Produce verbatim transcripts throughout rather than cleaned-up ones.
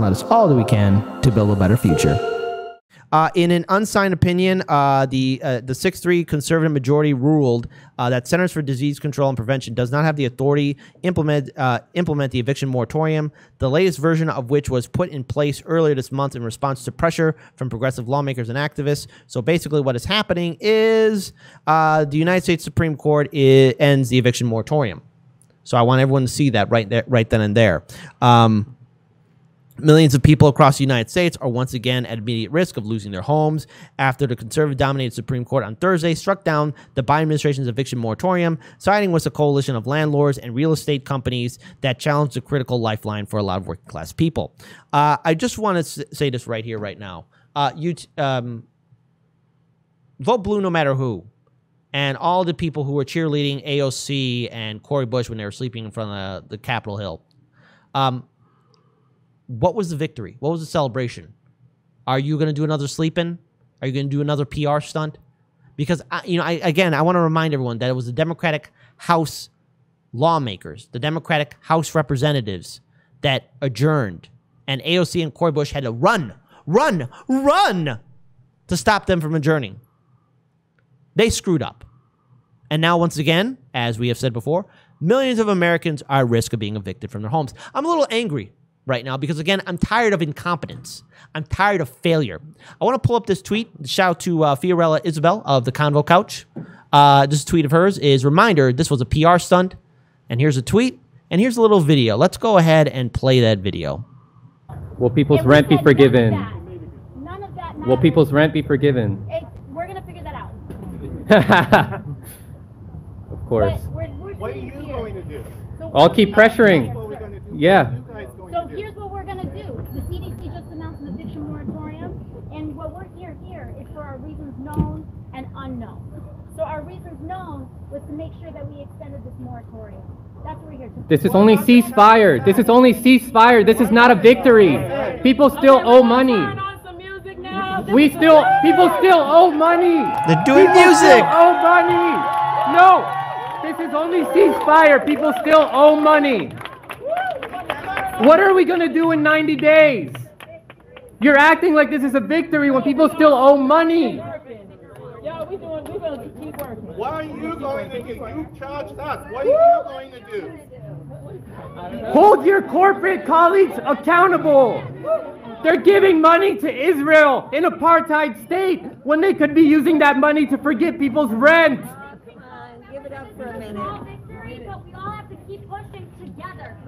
let us all that we can to build a better future. Uh, in an unsigned opinion, uh, the uh, the six three conservative majority ruled uh, that Centers for Disease Control and Prevention does not have the authority implement uh, implement the eviction moratorium, the latest version of which was put in place earlier this month in response to pressure from progressive lawmakers and activists. So basically what is happening is uh, the United States Supreme Court is, ends the eviction moratorium. So I want everyone to see that right there, right then and there. Um, Millions of people across the United States are once again at immediate risk of losing their homes after the conservative-dominated Supreme Court on Thursday struck down the Biden administration's eviction moratorium, siding with a coalition of landlords and real estate companies that challenged the critical lifeline for a lot of working-class people. Uh, I just want to say this right here, right now. Uh, you t um, vote blue no matter who. And all the people who were cheerleading A O C and Cori Bush when they were sleeping in front of the, the Capitol Hill. Um... What was the victory? What was the celebration? Are you going to do another sleep-in? Are you going to do another P R stunt? Because, I, you know, I, again, I want to remind everyone that it was the Democratic House lawmakers, the Democratic House representatives that adjourned. And A O C and Cori Bush had to run, run, run to stop them from adjourning. They screwed up. And now, once again, as we have said before, millions of Americans are at risk of being evicted from their homes. I'm a little angry right now, because again, I'm tired of incompetence. I'm tired of failure. I want to pull up this tweet. Shout out to uh, Fiorella Isabel of the Convo Couch. Uh, this tweet of hers is reminder, this was a P R stunt. And here's a tweet. And here's a little video. Let's go ahead and play that video. Will people's rent be forgiven? None of that. Will people's rent be forgiven? It, we're going to figure that out. Of course. But we're, we're what are you here. going to do? So I'll keep pressuring. Yeah. So here's what we're going to do. The C D C just announced an eviction moratorium, and what we're here here is for our reasons known and unknown. So our reasons known was to make sure that we extended this moratorium. That's what we're here to. This is only ceasefire. This is only ceasefire. This is not a victory. People still owe money. We still, people still owe money. They're doing music. Oh, money. No, this is only ceasefire. People still owe money. What are we going to do in ninety days? You're acting like this is a victory when people still owe money. What are you going to do? You charged us. What are you going to do? Hold your corporate colleagues accountable. They're giving money to Israel, an apartheid state, when they could be using that money to forgive people's rent. Come on, give it up for a minute.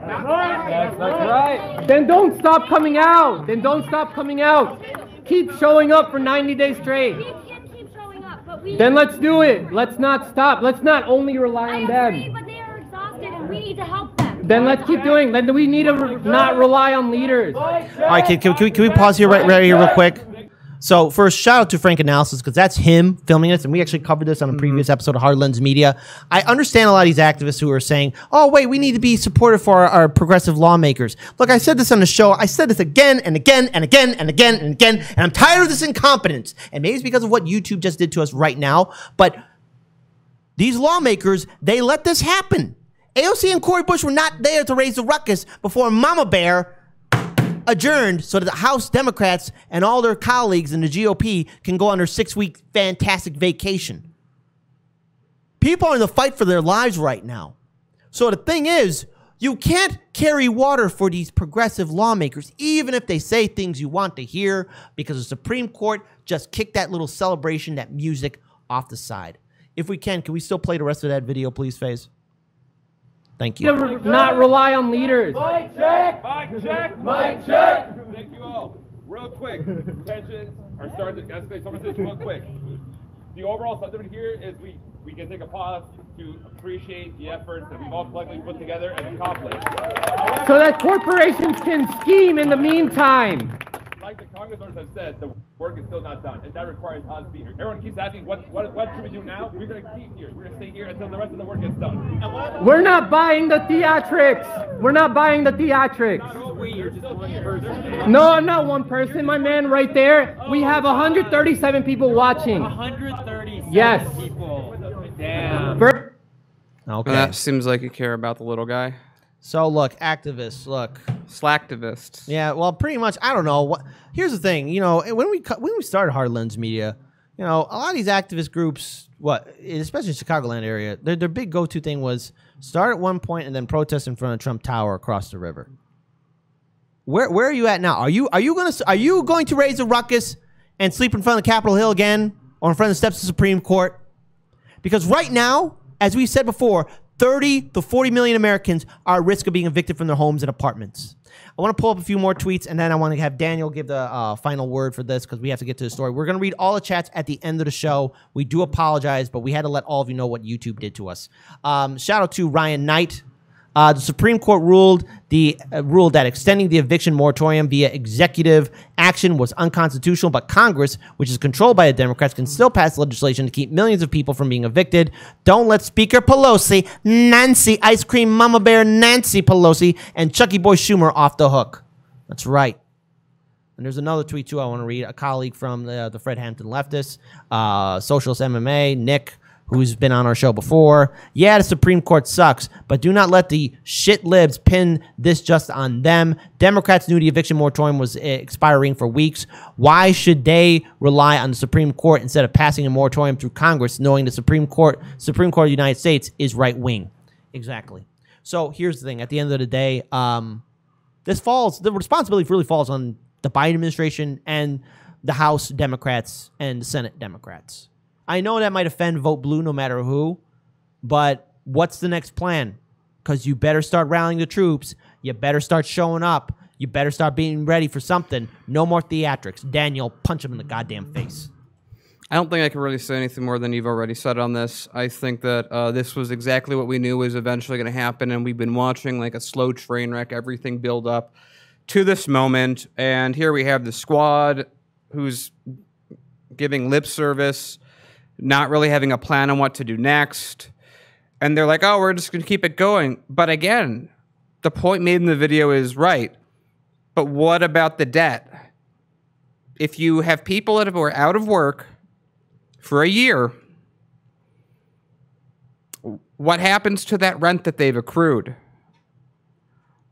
That's right. That's, that's right. Then don't stop coming out. Then don't stop coming out. Keep showing up for ninety days straight. Keep, keep showing up, but we then let's do it. Let's not stop. Let's not only rely on I agree, them. But they are exhausted and we need to help them. Then let's keep doing. Then we need to re not rely on leaders. All right, can, can, we, can we pause here right, right here real quick? So first, shout out to Frank Analysis, because that's him filming this, and we actually covered this on a previous mm-hmm. episode of Hard Lens Media. I understand a lot of these activists who are saying, oh, wait, we need to be supportive for our, our progressive lawmakers. Look, I said this on the show. I said this again and again and again and again and again, and I'm tired of this incompetence. And maybe it's because of what YouTube just did to us right now, but these lawmakers, they let this happen. A O C and Cori Bush were not there to raise the ruckus before Mama Bear adjourned so that the House Democrats and all their colleagues in the G O P can go on their six-week fantastic vacation. People are in the fight for their lives right now. So the thing is, you can't carry water for these progressive lawmakers, even if they say things you want to hear, because the Supreme Court just kicked that little celebration, that music, off the side. If we can, can we still play the rest of that video, please, FaZe? Thank you. Never, not rely on leaders. Mic check! Mic check! Mic check! Thank you all. Real quick, tensions are starting to escalate. Someone says, real quick. The overall sentiment here is we, we can take a pause to appreciate the efforts that we've all collectively put together and accomplished. So that corporations can scheme in the meantime. Like the congressmen have said, the work is still not done, and that requires us to be here. Everyone keeps asking, what, what, what should we do now? We're going to keep here. We're going to stay here until the rest of the work gets done. We're not buying the theatrics. We're not buying the theatrics. No, I'm not one person. My man right there, we have one hundred thirty-seven people watching. one hundred thirty-seven yes. people. Damn. Okay. Well, that seems like you care about the little guy. So, look, activists, look. Slacktivists. Yeah, well, pretty much. I don't know. Here's the thing. You know, when we when we started Hard Lens Media, you know, a lot of these activist groups, what, especially in the Chicagoland area, their their big go-to thing was start at one point and then protest in front of Trump Tower across the river. Where where are you at now? Are you are you gonna are you going to raise a ruckus and sleep in front of Capitol Hill again or in front of the steps of the Supreme Court? Because right now, as we said before, thirty to forty million Americans are at risk of being evicted from their homes and apartments. I want to pull up a few more tweets, and then I want to have Daniel give the uh, final word for this because we have to get to the story. We're going to read all the chats at the end of the show. We do apologize, but we had to let all of you know what YouTube did to us. Um, shout out to Ryan Knight. Uh, the Supreme Court ruled the uh, ruled that extending the eviction moratorium via executive action was unconstitutional, but Congress, which is controlled by the Democrats, can still pass legislation to keep millions of people from being evicted. Don't let Speaker Pelosi, Nancy, Ice Cream Mama Bear Nancy Pelosi, and Chucky Boy Schumer off the hook. That's right. And there's another tweet, too, I want to read. A colleague from the, the Fred Hampton leftist, uh, Socialist M M A, Nick, who's been on our show before. Yeah, the Supreme Court sucks, but do not let the shit libs pin this just on them. Democrats knew the eviction moratorium was expiring for weeks. Why should they rely on the Supreme Court instead of passing a moratorium through Congress, knowing the Supreme Court, Supreme Court of the United States is right-wing? Exactly. So here's the thing. At the end of the day, um, this falls, the responsibility really falls on the Biden administration and the House Democrats and the Senate Democrats. I know that might offend vote blue no matter who, but what's the next plan? Because you better start rallying the troops. You better start showing up. You better start being ready for something. No more theatrics. Daniel, punch him in the goddamn face. I don't think I can really say anything more than you've already said on this. I think that uh, this was exactly what we knew was eventually going to happen, and we've been watching like a slow train wreck, everything build up to this moment. And here we have the squad who's giving lip service, not really having a plan on what to do next. And they're like, oh, we're just going to keep it going. But again, the point made in the video is right. But what about the debt? If you have people that are out of work for a year, what happens to that rent that they've accrued?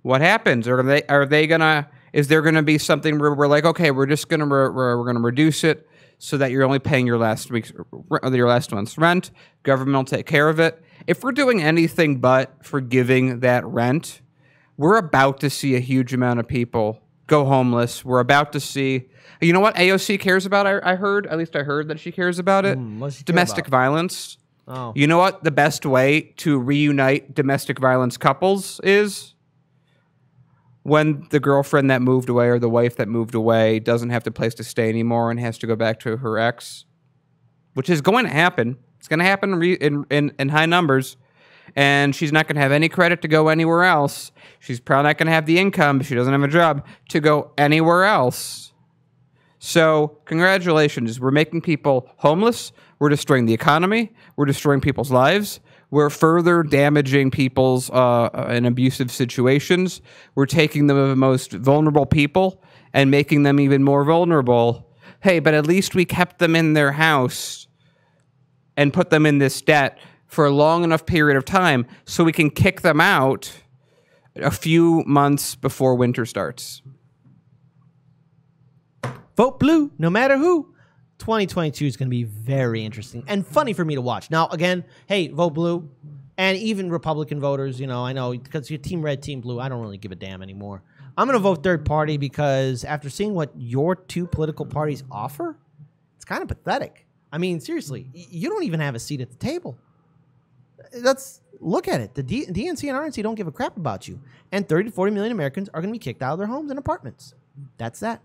What happens? Are they, are they going to, is there going to be something where we're like, okay, we're just going to, we're going to reduce it so that you're only paying your last week's or your last month's rent. Government will take care of it. If we're doing anything but forgiving that rent, we're about to see a huge amount of people go homeless. We're about to see, you know what A O C cares about, I, I heard, at least I heard that she cares about it, mm, domestic about? violence. Oh. You know what the best way to reunite domestic violence couples is? When the girlfriend that moved away or the wife that moved away doesn't have the place to stay anymore and has to go back to her ex, which is going to happen. It's going to happen re in, in, in high numbers, and she's not going to have any credit to go anywhere else. She's probably not going to have the income if she doesn't have a job to go anywhere else. So congratulations. We're making people homeless. We're destroying the economy. We're destroying people's lives. We're further damaging people's uh, in abusive situations. We're taking them of the most vulnerable people and making them even more vulnerable. Hey, but at least we kept them in their house and put them in this debt for a long enough period of time so we can kick them out a few months before winter starts. Vote blue, no matter who. twenty twenty-two is going to be very interesting and funny for me to watch. Now, again, hey, vote blue. And even Republican voters, you know, I know, because you're team red, team blue, I don't really give a damn anymore. I'm going to vote third party because after seeing what your two political parties offer, it's kind of pathetic. I mean, seriously, you don't even have a seat at the table. Let's look at it. The D N C and R N C don't give a crap about you. And thirty to forty million Americans are going to be kicked out of their homes and apartments. That's that.